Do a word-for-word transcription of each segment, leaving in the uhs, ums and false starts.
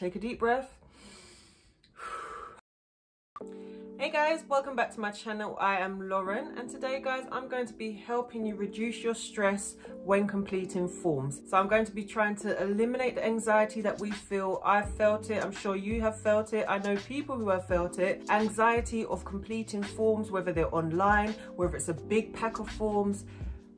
Take a deep breath. Hey guys, welcome back to my channel. I am Lauren, and today guys I'm going to be helping you reduce your stress when completing forms. So I'm going to be trying to eliminate the anxiety that we feel. I've felt it, I'm sure you have felt it, I know people who have felt it. Anxiety of completing forms, whether they're online, whether it's a big pack of forms.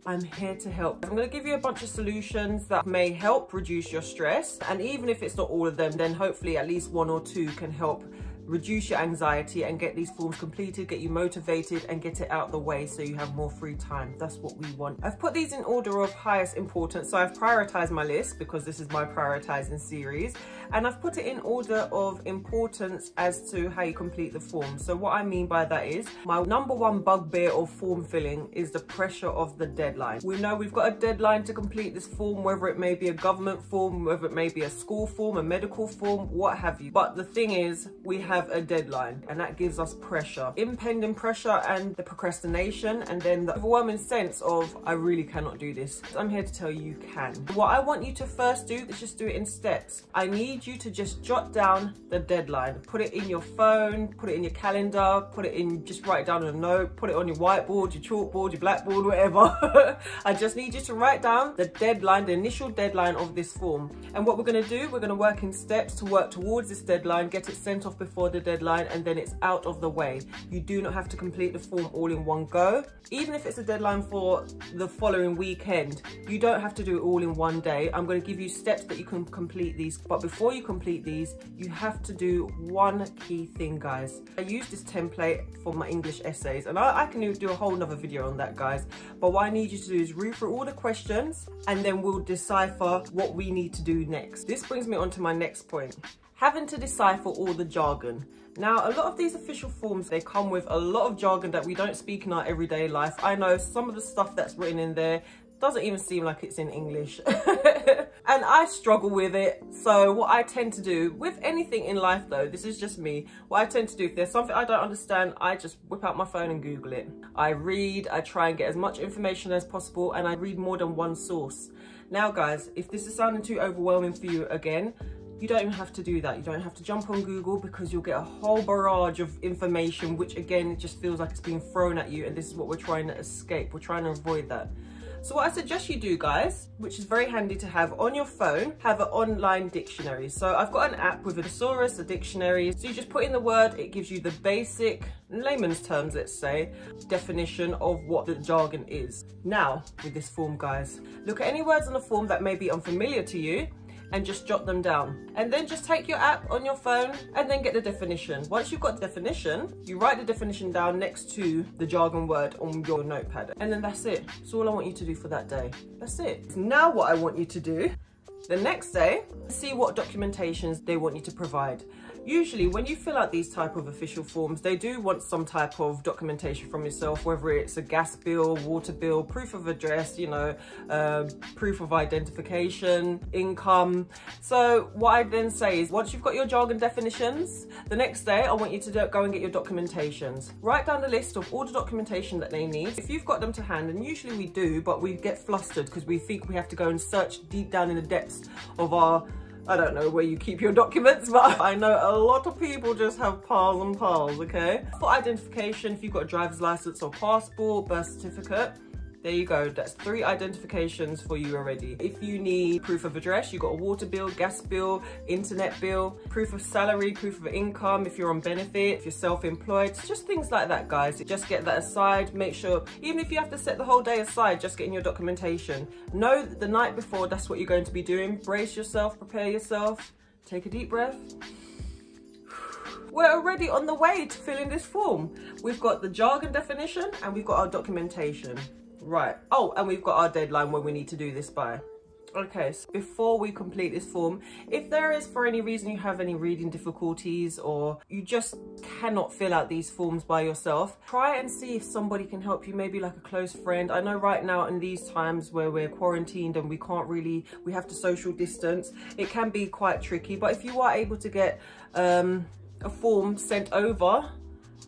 I'm here to help. I'm going to give you a bunch of solutions that may help reduce your stress, and even if it's not all of them, then hopefully at least one or two can help reduce your anxiety and get these forms completed, get you motivated and get it out the way so you have more free time. That's what we want. I've put these in order of highest importance, so I've prioritized my list because this is my prioritizing series, and I've put it in order of importance as to how you complete the form. So what I mean by that is my number one bugbear of form filling is the pressure of the deadline. We know we've got a deadline to complete this form, whether it may be a government form, whether it may be a school form, a medical form, what have you. But the thing is, we have have a deadline, and that gives us pressure, impending pressure, and the procrastination, and then the overwhelming sense of I really cannot do this. I'm here to tell you you can. What I want you to first do is just do it in steps. I need you to just jot down the deadline, put it in your phone, put it in your calendar, put it in, just write it down on a note, put it on your whiteboard, your chalkboard, your blackboard, whatever. I just need you to write down the deadline, the initial deadline of this form, and what we're going to do, we're going to work in steps to work towards this deadline, get it sent off before the deadline, and then it's out of the way. You do not have to complete the form all in one go. Even if it's a deadline for the following weekend, you don't have to do it all in one day. I'm going to give you steps that you can complete these, but before you complete these, you have to do one key thing, guys. I use this template for my English essays, and I, I can do a whole nother video on that, guys, but what I need you to do is read through all the questions, and then we'll decipher what we need to do next. This brings me on to my next point. Having to decipher all the jargon. Now, a lot of these official forms, they come with a lot of jargon that we don't speak in our everyday life. I know some of the stuff that's written in there doesn't even seem like it's in English. And I struggle with it. So what I tend to do with anything in life though, this is just me, what I tend to do, if there's something I don't understand, I just whip out my phone and Google it. I read, I try and get as much information as possible, and I read more than one source. Now guys, if this is sounding too overwhelming for you again, you don't even have to do that. You don't have to jump on Google, because you'll get a whole barrage of information, which again, just feels like it's being thrown at you, and this is what we're trying to escape. We're trying to avoid that. So what I suggest you do, guys, which is very handy to have on your phone, have an online dictionary. So I've got an app with a thesaurus, a dictionary. So you just put in the word, it gives you the basic, layman's terms, let's say, definition of what the jargon is. Now, with this form, guys, look at any words on the form that may be unfamiliar to you, and just jot them down. And then just take your app on your phone and then get the definition. Once you've got the definition, you write the definition down next to the jargon word on your notepad. And then that's it. That's all I want you to do for that day. That's it. Now what I want you to do, the next day, see what documentations they want you to provide. Usually when you fill out these type of official forms, they do want some type of documentation from yourself, whether it's a gas bill, water bill, proof of address, you know, uh, proof of identification, income. So what I then say is, once you've got your jargon definitions, the next day I want you to do, go and get your documentations. Write down the list of all the documentation that they need. If you've got them to hand, and usually we do, but we get flustered because we think we have to go and search deep down in the depths of our, I don't know where you keep your documents, but I know a lot of people just have piles and piles, okay? For identification, if you've got a driver's license or passport, birth certificate, there you go, that's three identifications for you already. If you need proof of address, you've got a water bill, gas bill, internet bill, proof of salary, proof of income, if you're on benefit, if you're self-employed, it's just things like that, guys. Just get that aside, make sure, even if you have to set the whole day aside, just getting your documentation. Know that the night before, that's what you're going to be doing. Brace yourself, prepare yourself, take a deep breath. We're already on the way to filling this form. We've got the jargon definition and we've got our documentation. Right, oh, and we've got our deadline when we need to do this by. Okay, so before we complete this form, if there is for any reason you have any reading difficulties or you just cannot fill out these forms by yourself, try and see if somebody can help you, maybe like a close friend. I know right now in these times where we're quarantined and we can't really, we have to social distance, it can be quite tricky, but if you are able to get um, a form sent over,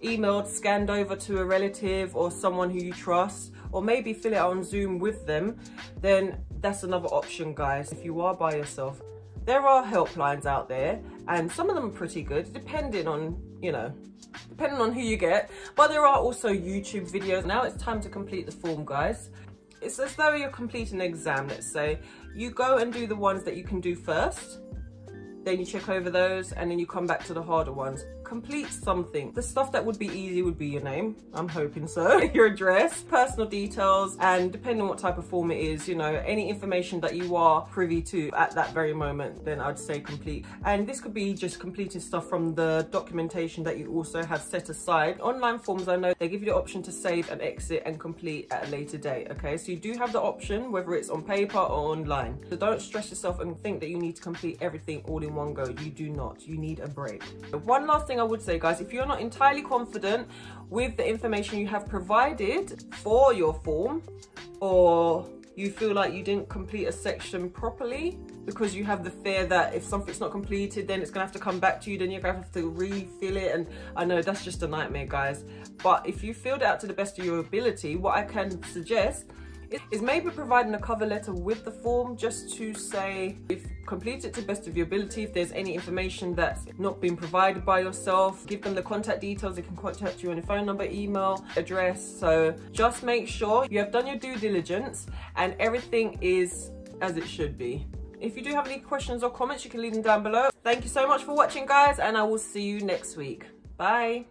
emailed, scanned over to a relative or someone who you trust, or maybe fill it out on Zoom with them, then that's another option, guys, if you are by yourself. There are helplines out there, and some of them are pretty good, depending on, you know, depending on who you get. But there are also YouTube videos. Now it's time to complete the form, guys. It's as though you're completing an exam, let's say. You go and do the ones that you can do first, then you check over those, and then you come back to the harder ones. Complete something. The stuff that would be easy would be your name, I'm hoping so, your address, personal details, and depending on what type of form it is, you know, any information that you are privy to at that very moment, then I'd say complete. And this could be just completing stuff from the documentation that you also have set aside. Online forms, I know they give you the option to save and exit and complete at a later date, okay? So you do have the option, whether it's on paper or online. So don't stress yourself and think that you need to complete everything all in one go. You do not. You need a break. One last thing I would say, guys, if you're not entirely confident with the information you have provided for your form, or you feel like you didn't complete a section properly because you have the fear that if something's not completed, then it's gonna have to come back to you, then you're gonna have to refill it, and I know that's just a nightmare, guys. But if you filled it out to the best of your ability, what I can suggest is maybe providing a cover letter with the form, just to say if complete it to the best of your ability. If there's any information that's not been provided by yourself, give them the contact details. They can contact you on your phone number, email, address. So just make sure you have done your due diligence and everything is as it should be. If you do have any questions or comments, you can leave them down below. Thank you so much for watching, guys, and I will see you next week. Bye.